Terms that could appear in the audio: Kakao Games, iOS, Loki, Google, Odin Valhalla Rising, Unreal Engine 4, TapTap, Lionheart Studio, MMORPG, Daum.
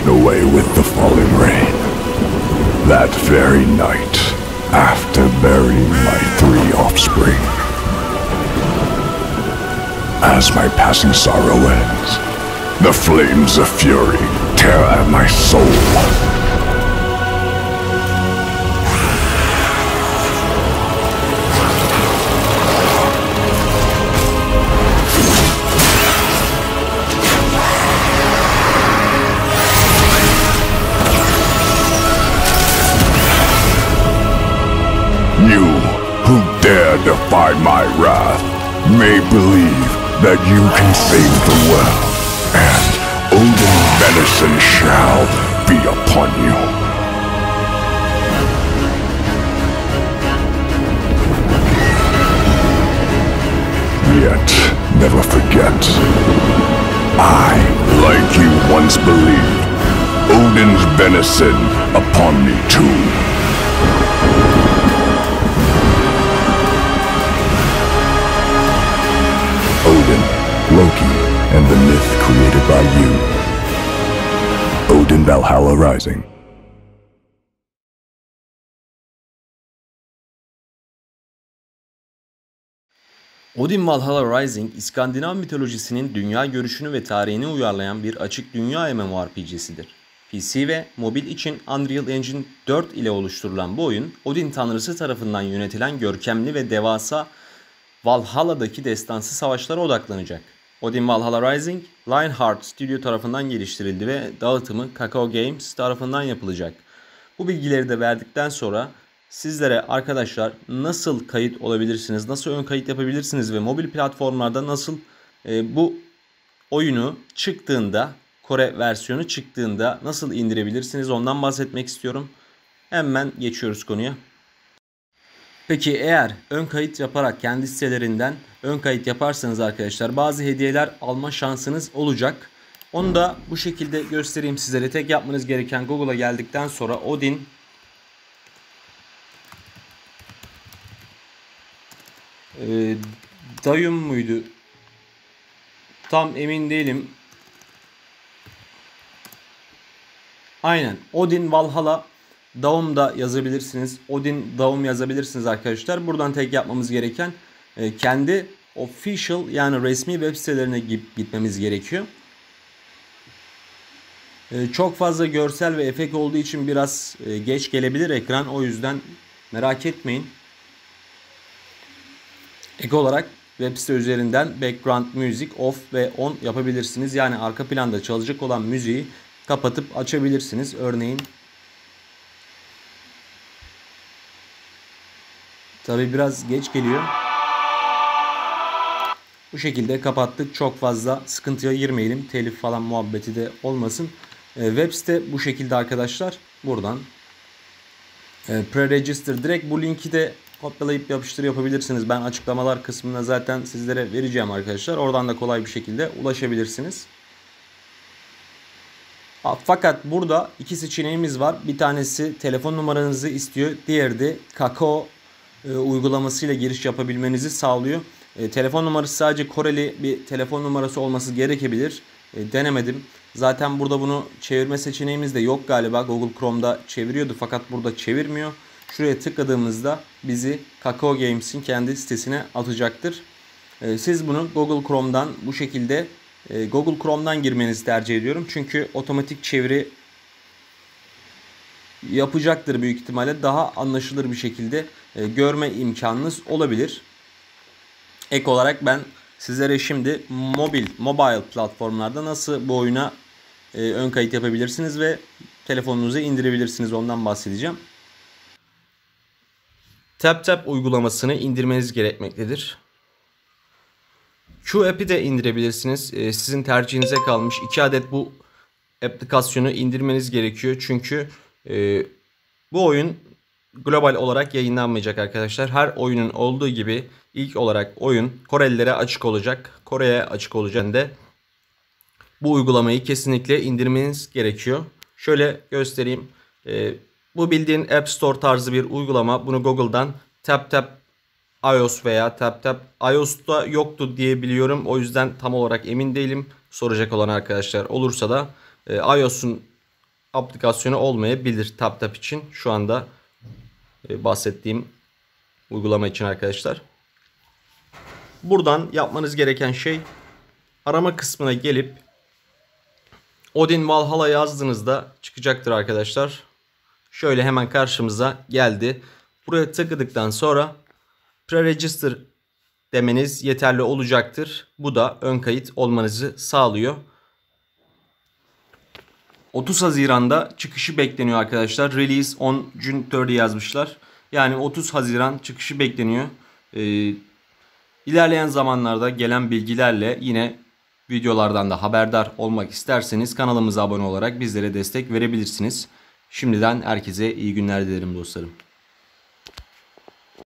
washed away with the falling rain. That very night, after burying my three offspring. As my passing sorrow ends, the flames of fury tear at my soul. You, who dare defy my wrath, may believe that you can save the world, and Odin's venison shall be upon you. Yet, never forget, I, like you once believed, Odin's venison upon me too. Odin, Loki, and the myth created by you. Odin Valhalla Rising. Odin Valhalla Rising, İskandinav mitolojisinin dünya görüşünü ve tarihini uyarlayan bir açık dünya MMORPG'sidir. PC ve mobil için Unreal Engine 4 ile oluşturulan bu oyun, Odin tanrısı tarafından yönetilen görkemli ve devasa Valhalla'daki destansı savaşlara odaklanacak. Odin Valhalla Rising, Lionheart Studio tarafından geliştirildi ve dağıtımı Kakao Games tarafından yapılacak. Bu bilgileri de verdikten sonra sizlere arkadaşlar nasıl kayıt olabilirsiniz, nasıl ön kayıt yapabilirsiniz ve mobil platformlarda nasıl bu oyunu çıktığında, Kore versiyonu çıktığında nasıl indirebilirsiniz ondan bahsetmek istiyorum. Hemen geçiyoruz konuya. Peki eğer ön kayıt yaparak kendi sitelerinden ön kayıt yaparsanız arkadaşlar bazı hediyeler alma şansınız olacak. Onu da bu şekilde göstereyim sizlere. Tek yapmanız gereken Google'a geldikten sonra Odin Daum muydu? Tam emin değilim. Aynen, Odin Valhalla Daum da yazabilirsiniz. Odin Daum yazabilirsiniz arkadaşlar. Buradan tek yapmamız gereken kendi official yani resmi web sitelerine gitmemiz gerekiyor. Çok fazla görsel ve efekt olduğu için biraz geç gelebilir ekran. O yüzden merak etmeyin. Ek olarak web site üzerinden background music off ve on yapabilirsiniz. Yani arka planda çalacak olan müziği kapatıp açabilirsiniz. Örneğin tabi biraz geç geliyor. Bu şekilde kapattık. Çok fazla sıkıntıya girmeyelim. Telif falan muhabbeti de olmasın. Web site bu şekilde arkadaşlar. Buradan pre-register. Direkt bu linki de kopyalayıp yapıştır yapabilirsiniz. Ben açıklamalar kısmına zaten sizlere vereceğim arkadaşlar. Oradan da kolay bir şekilde ulaşabilirsiniz. Fakat burada iki seçeneğimiz var. Bir tanesi telefon numaranızı istiyor. Diğeri de Kakao uygulamasıyla giriş yapabilmenizi sağlıyor. Telefon numarası sadece Koreli bir telefon numarası olması gerekebilir. Denemedim. Zaten burada bunu çevirme seçeneğimiz de yok galiba. Google Chrome'da çeviriyordu fakat burada çevirmiyor. Şuraya tıkladığımızda bizi Kakao Games'in kendi sitesine atacaktır. Siz bunu Google Chrome'dan bu şekilde Google Chrome'dan girmenizi tercih ediyorum. Çünkü otomatik çeviri yapacaktır büyük ihtimalle. Daha anlaşılır bir şekilde görme imkanınız olabilir. Ek olarak ben sizlere şimdi mobile platformlarda nasıl bu oyuna ön kayıt yapabilirsiniz ve telefonunuza indirebilirsiniz ondan bahsedeceğim. TapTap uygulamasını indirmeniz gerekmektedir. Şu app'i de indirebilirsiniz. Sizin tercihinize kalmış. 2 adet bu aplikasyonu indirmeniz gerekiyor. Çünkü bu oyun global olarak yayınlanmayacak arkadaşlar. Her oyunun olduğu gibi ilk olarak oyun Korelilere açık olacak. Kore'ye açık olacak de bu uygulamayı kesinlikle indirmeniz gerekiyor. Şöyle göstereyim. Bu bildiğin App Store tarzı bir uygulama. Bunu Google'dan TapTap iOS veya TapTap iOS'ta yoktu diye biliyorum. O yüzden tam olarak emin değilim. Soracak olan arkadaşlar olursa da iOS'un aplikasyonu olmayabilir TapTap için. Şu anda bahsettiğim uygulama için arkadaşlar. Buradan yapmanız gereken şey, arama kısmına gelip Odin Valhalla yazdığınızda çıkacaktır arkadaşlar. Şöyle hemen karşımıza geldi. Buraya tıkladıktan sonra pre-register demeniz yeterli olacaktır. Bu da ön kayıt olmanızı sağlıyor. 30 Haziran'da çıkışı bekleniyor arkadaşlar. Release on June 3 yazmışlar. Yani 30 Haziran çıkışı bekleniyor. İlerleyen zamanlarda gelen bilgilerle yine videolardan da haberdar olmak isterseniz kanalımıza abone olarak bizlere destek verebilirsiniz. Şimdiden herkese iyi günler dilerim dostlarım.